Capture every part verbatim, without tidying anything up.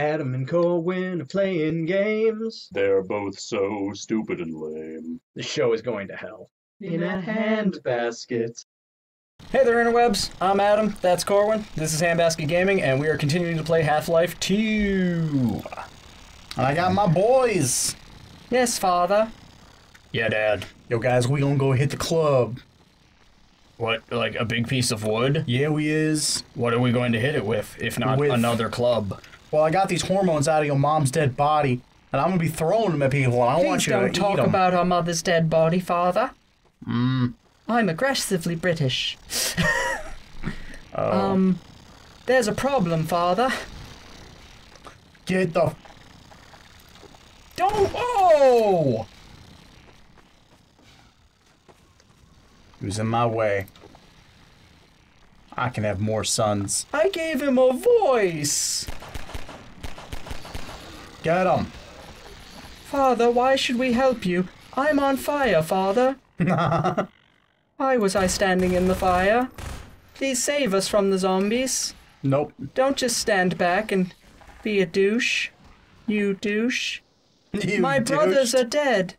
Adam and Corwin are playing games. They're both so stupid and lame. The show is going to hell. In a handbasket. Hey there, interwebs. I'm Adam. That's Corwin. This is Handbasket Gaming, and we are continuing to play Half-Life two. And I got my boys. Yes, father. Yeah, dad. Yo, guys, we gonna go hit the club. What, like a big piece of wood? Yeah, we is. What are we going to hit it with, if not with... another club? Well, I got these hormones out of your mom's dead body, and I'm gonna be throwing them at people, and I Please want you to eat them. Don't talk about our mother's dead body, father. Mm. I'm aggressively British. oh. Um, there's a problem, father. Get the... Don't... Oh! Who's in my way? I can have more sons. I gave him a voice! Get him! Father, why should we help you? I'm on fire, father. Why was I standing in the fire? Please save us from the zombies. Nope. Don't just stand back and be a douche. You douche. You my douched. brothers are dead.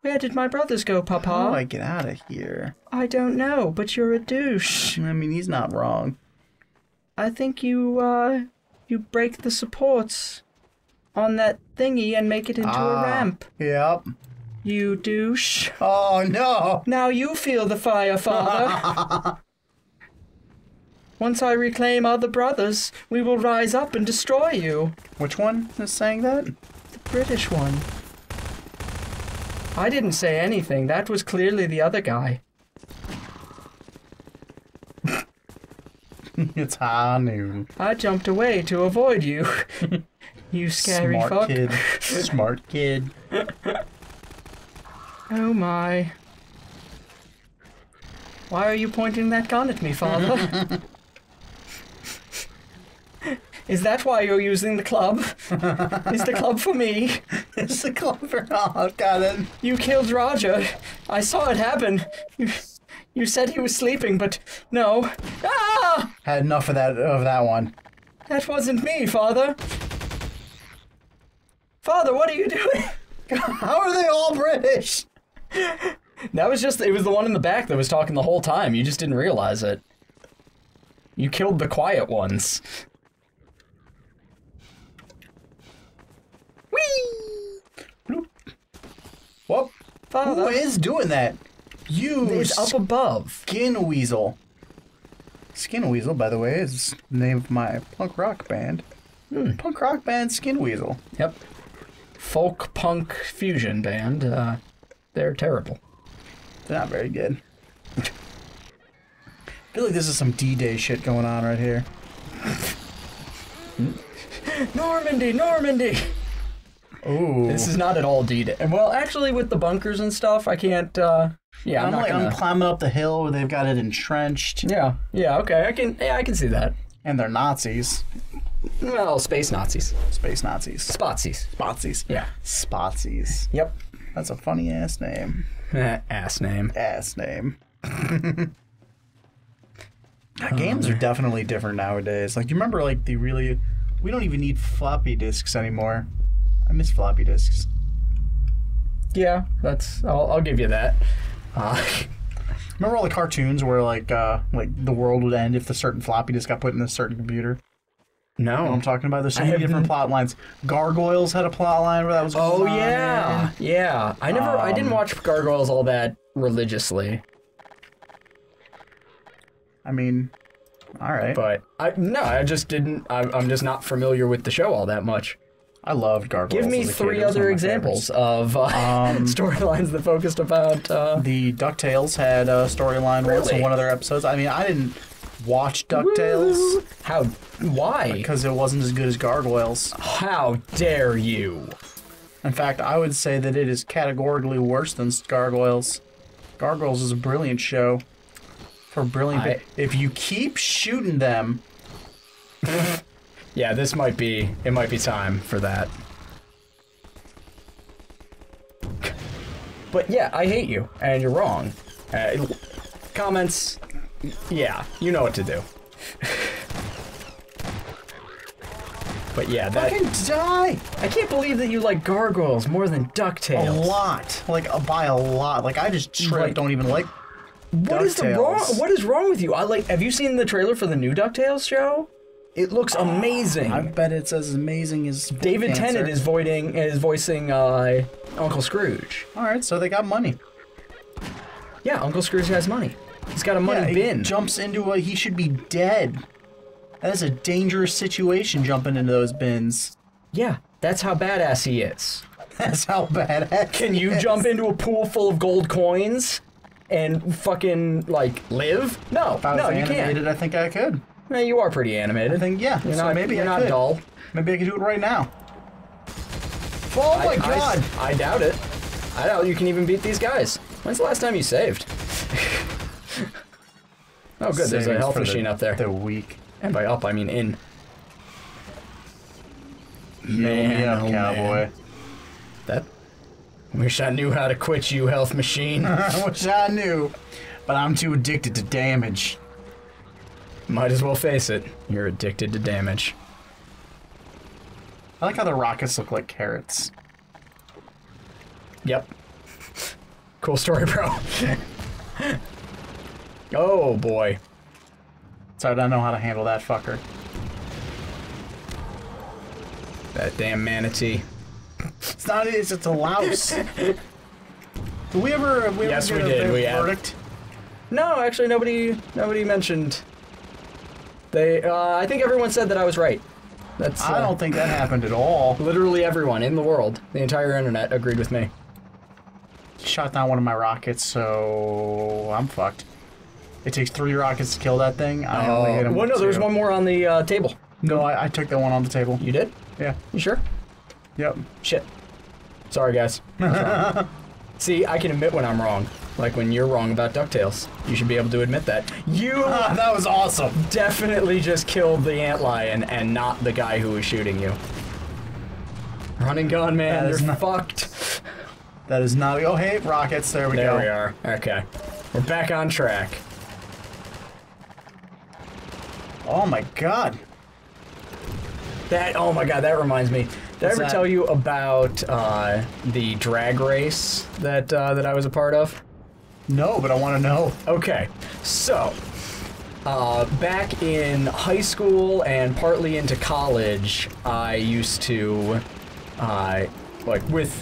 Where did my brothers go, Papa? How do I get out of here? I don't know, but you're a douche. I mean, he's not wrong. I think you, uh, you break the supports on that thingy and make it into ah, a ramp. Yep. You douche. Oh, no. Now you feel the fire, Father. Once I reclaim other brothers, we will rise up and destroy you. Which one is saying that? The British one. I didn't say anything. That was clearly the other guy. It's high noon. I jumped away to avoid you. You scary Smart fuck. Kid. Smart kid. Oh my. Why are you pointing that gun at me, father? Is that why you're using the club? Is the club for me? Is the club for... Oh, I've got it. You killed Roger. I saw it happen. You, you said he was sleeping, but no. Ah! Had enough of that, of that one. That wasn't me, Father. Father, what are you doing? How are they all British? That was just... It was the one in the back that was talking the whole time. You just didn't realize it. You killed the quiet ones. What? Father. Who is doing that? You. It's up above. Skin Weasel. Skin Weasel, by the way, is the name of my punk rock band. Mm. Punk rock band Skin Weasel. Yep. Folk punk fusion band. Uh, they're terrible. They're not very good. I feel like this is some D-Day shit going on right here. Normandy, Normandy! Ooh. This is not at all D-Day. Well, actually, with the bunkers and stuff, I can't, uh... Yeah, I'm, I'm not like, gonna... I'm climbing up the hill where they've got it entrenched. Yeah, yeah, okay, I can, yeah, I can see that. And they're Nazis. Well, space Nazis. Space Nazis. Spotsies. Spotsies. Yeah. Spotsies. Yep. That's a funny-ass name. Ass name. Ass name. Now, games um, are definitely different nowadays. Like, you remember, like, the really... We don't even need floppy disks anymore. I miss floppy disks. Yeah, that's... I'll, I'll give you that. Uh, remember all the cartoons where, like, uh, like the world would end if a certain floppy disk got put in a certain computer? No. You know I'm talking about? There's so I many different plot lines. Gargoyles had a plot line where that was... Oh, fun. yeah. Yeah. I never... Um, I didn't watch Gargoyles all that religiously. I mean... All right. But... I No, I just didn't... I, I'm just not familiar with the show all that much. I loved Gargoyles. Give me three other examples of uh, um, storylines that focused about... Uh, the DuckTales had a storyline really? once in one of their episodes. I mean, I didn't watch DuckTales. Woo. How? Why? Because it wasn't as good as Gargoyles. How dare you? In fact, I would say that it is categorically worse than Gargoyles. Gargoyles is a brilliant show. For brilliant... I... If you keep shooting them... Yeah, this might be, it might be time for that. But yeah, I hate you, and you're wrong. Uh, comments, yeah, you know what to do. But yeah, that... Fucking die! I can't believe that you like gargoyles more than DuckTales. A lot. Like, uh, by a lot. Like, I just straight like, don't even like What DuckTales. Is the wrong... What is wrong with you? I like... Have you seen the trailer for the new DuckTales show? It looks amazing. Uh, I bet it's as amazing as... David Tennant is, voiding, is voicing uh, Uncle Scrooge. Alright, so they got money. Yeah, Uncle Scrooge has money. He's got a money yeah, bin. He jumps into a... He should be dead. That is a dangerous situation, jumping into those bins. Yeah, that's how badass he is. That's how badass Can you is. jump into a pool full of gold coins and fucking, like, live? No, if I was no, animated, you can't. I think I could. No, you are pretty animated. I think, yeah, you're so not, maybe you're I not could. dull. Maybe I could do it right now. Oh I, my god! I, I doubt it. I doubt you can even beat these guys. When's the last time you saved? Oh, good, there's a health machine the, up there. They're weak. And by up, I mean in. Man, yeah, oh cowboy. Man. That... Wish I knew how to quit you, health machine. Wish I knew. But I'm too addicted to damage. Might as well face it. You're addicted to damage. I like how the rockets look like carrots. Yep. Cool story, bro. Oh, boy. So I don't know how to handle that fucker. That damn manatee. It's not, it's just a louse. Did we ever, have we ever yes, we did. We verdict? Had... No, actually, nobody, nobody mentioned. They, uh, I think everyone said that I was right. That's. Uh, I don't think that happened at all. Literally everyone in the world, the entire internet, agreed with me. Shot down one of my rockets, so I'm fucked. It takes three rockets to kill that thing. I uh, only hit him well, no, two. There was one more on the uh, table. No, I, I took that one on the table. You did? Yeah. You sure? Yep. Shit. Sorry, guys. See, I can admit when I'm wrong. Like when you're wrong about DuckTales. You should be able to admit that. You... Ah, that was awesome. Definitely just killed the antlion and not the guy who was shooting you. Run and gun, man. You're not... fucked. That is not... Oh, hey, rockets. There we there go. There we are. Okay. We're back on track. Oh my god! That, oh my god, that reminds me. Did What's I ever that? tell you about uh, the drag race that, uh, that I was a part of? No, but I want to know. Okay, so, uh, back in high school and partly into college, I used to, uh, like, with...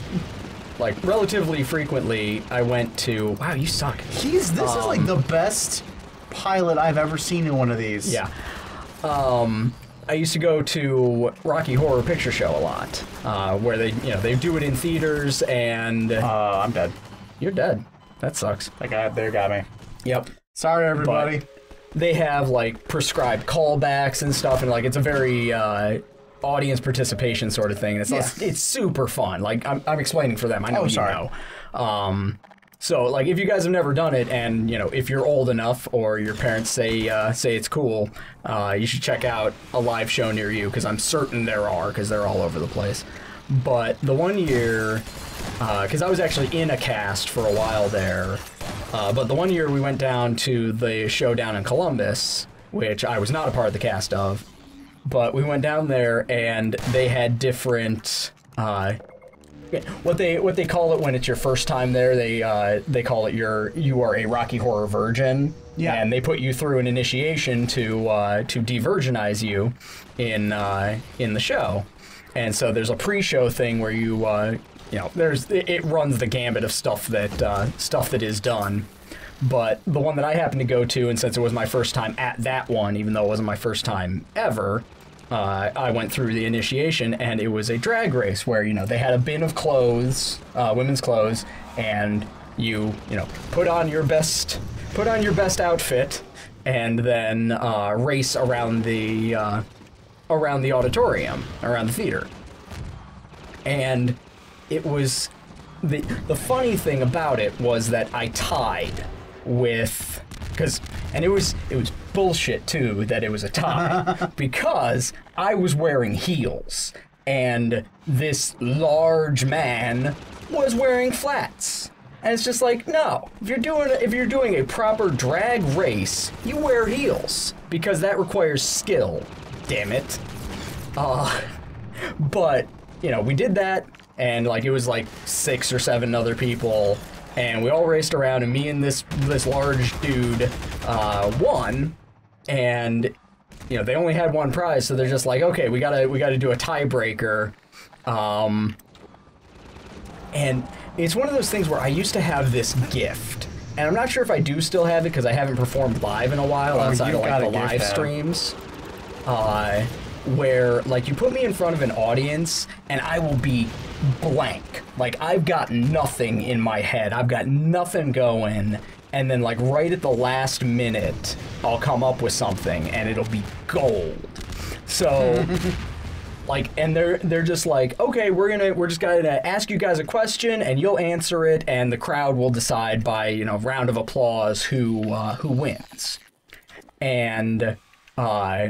Like, relatively frequently, I went to... Wow, you suck. He's, this um, is like the best pilot I've ever seen in one of these. Yeah. Um, I used to go to Rocky Horror Picture Show a lot, uh, where they, you know, they do it in theaters and... Uh, I'm dead. You're dead. That sucks. That guy up there got me. Yep. Sorry, everybody. But they have, like, prescribed callbacks and stuff, and, like, it's a very, uh... audience participation sort of thing. It's yeah. not, it's super fun. Like I'm, I'm explaining for them. I know oh, you sorry. know. Um, so like if you guys have never done it, and you know if you're old enough or your parents say uh, say it's cool, uh, you should check out a live show near you because I'm certain there are because they're all over the place. But the one year, because uh, I was actually in a cast for a while there, uh, but the one year we went down to the show down in Columbus, which I was not a part of the cast of. But we went down there, and they had different, uh, what they what they call it when it's your first time there. They uh, they call it your you are a Rocky Horror Virgin, yeah. And they put you through an initiation to uh, to de-virginize you in uh, in the show. And so there's a pre-show thing where you uh, you know there's it, it runs the gambit of stuff that uh, stuff that is done. But the one that I happened to go to, and since it was my first time at that one, even though it wasn't my first time ever, uh, I went through the initiation, and it was a drag race where, you know, they had a bin of clothes, uh, women's clothes, and you, you know, put on your best, put on your best outfit, and then uh, race around the, uh, around the auditorium, around the theater. And it was, the, the funny thing about it was that I tied. With, because, and it was it was bullshit too that it was a tie because I was wearing heels and this large man was wearing flats, and it's just like no, if you're doing if you're doing a proper drag race, you wear heels because that requires skill. Damn it. Uh, But, you know, we did that, and, like, it was, like, six or seven other people, and we all raced around, and me and this, this large dude uh, won, and, you know, they only had one prize, so they're just like, okay, we gotta, we gotta do a tiebreaker, um, and it's one of those things where I used to have this gift, and I'm not sure if I do still have it, because I haven't performed live in a while, oh, outside of, like, the live streams, uh, where, like, you put me in front of an audience, and I will be blank. Like, I've got nothing in my head. I've got nothing going. And then, like, right at the last minute, I'll come up with something, and it'll be gold. So, like, and they're they're just like, okay, we're gonna we're just gonna ask you guys a question, and you'll answer it, and the crowd will decide by, you know, round of applause who uh, who wins. And uh,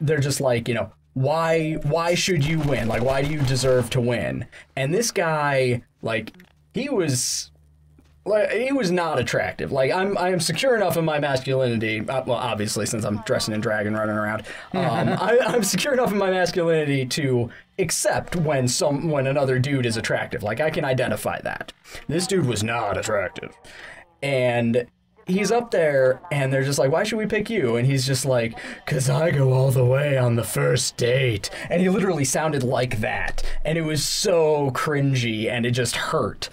they're just like, you know, why why should you win? Like, why do you deserve to win? And this guy, like, he was. Like, he was not attractive. Like, I'm, I am secure enough in my masculinity. Uh, well, obviously, since I'm dressing in drag and running around, um, I, I'm secure enough in my masculinity to accept when some, when another dude is attractive. Like, I can identify that. This dude was not attractive, and he's up there, and they're just like, "Why should we pick you?" And he's just like, "Cause I go all the way on the first date." And he literally sounded like that, and it was so cringy, and it just hurt,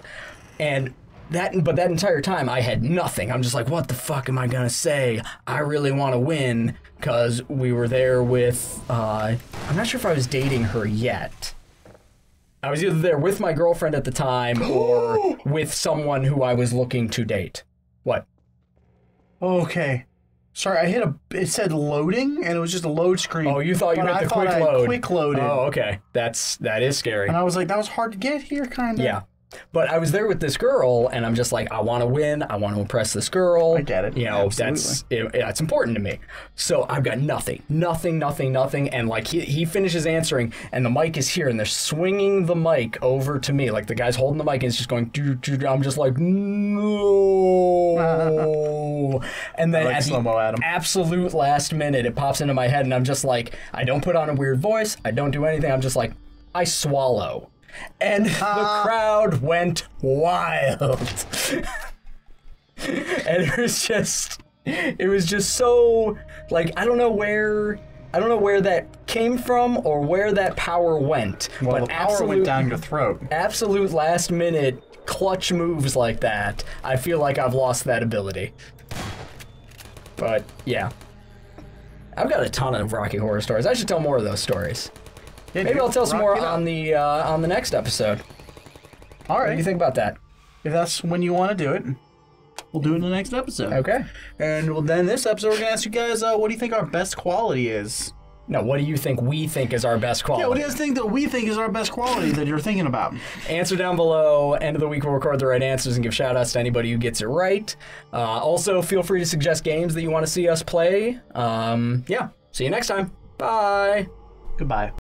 and. That, but that entire time, I had nothing. I'm just like, what the fuck am I gonna say? I really want to win, because we were there with, uh, I'm not sure if I was dating her yet. I was either there with my girlfriend at the time, or with someone who I was looking to date. What? Okay. Sorry, I hit a, it said loading, and it was just a load screen. Oh, you thought you hit the quick load. I thought I quick loaded. Oh, okay. That's, that is scary. And I was like, that was hard to get here, kind of. Yeah. But I was there with this girl, and I'm just like, I want to win. I want to impress this girl. I get it. You know, absolutely. that's it, that's important to me. So I've got nothing, nothing, nothing, nothing. And, like, he, he finishes answering, and the mic is here, and they're swinging the mic over to me. Like, the guy's holding the mic, and it's just going, doo, doo, doo. I'm just like, no. And then like at slow-mo, the Adam. absolute last minute, it pops into my head, and I'm just like, I don't put on a weird voice. I don't do anything. I'm just like, I swallow. And uh, the crowd went wild. And it was just, it was just so, like, I don't know where, I don't know where that came from or where that power went. Well, but the power absolute, went down your throat. Absolute last minute clutch moves like that, I feel like I've lost that ability. But, yeah. I've got a ton of Rocky Horror stories. I should tell more of those stories. Yeah, Maybe I'll tell some more on the uh, on the next episode. All right. What do you think about that? If that's when you want to do it, we'll do it in the next episode. Okay. And well, then this episode, we're going to ask you guys, uh, what do you think our best quality is? No, what do you think we think is our best quality? Yeah, what do you guys think that we think is our best quality that you're thinking about? Answer down below. End of the week, we'll record the right answers and give shout-outs to anybody who gets it right. Uh, also, feel free to suggest games that you want to see us play. Um, yeah. See you next time. Bye. Goodbye.